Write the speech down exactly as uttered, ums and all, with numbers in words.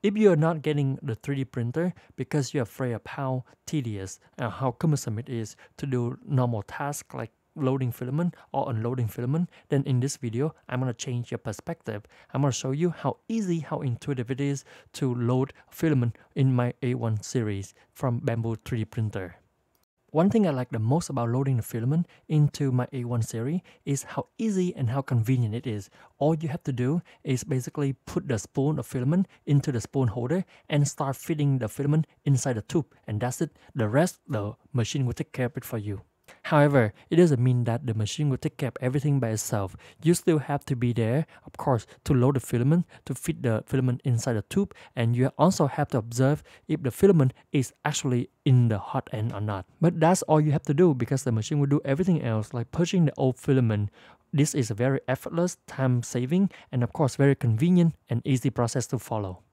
If you are not getting the three D printer because you're afraid of how tedious and how cumbersome it is to do normal tasks like loading filament or unloading filament, then in this video, I'm going to change your perspective. I'm going to show you how easy, how intuitive it is to load filament in my A one series from Bambu three D printer. One thing I like the most about loading the filament into my A one series is how easy and how convenient it is. All you have to do is basically put the spoon of filament into the spoon holder and start feeding the filament inside the tube, and that's it. The rest, the machine will take care of it for you. However, it doesn't mean that the machine will take care of everything by itself. You still have to be there, of course, to load the filament, to fit the filament inside the tube, and you also have to observe if the filament is actually in the hot end or not. But that's all you have to do because the machine will do everything else, like pushing the old filament. This is a very effortless, time-saving, and of course very convenient and easy process to follow.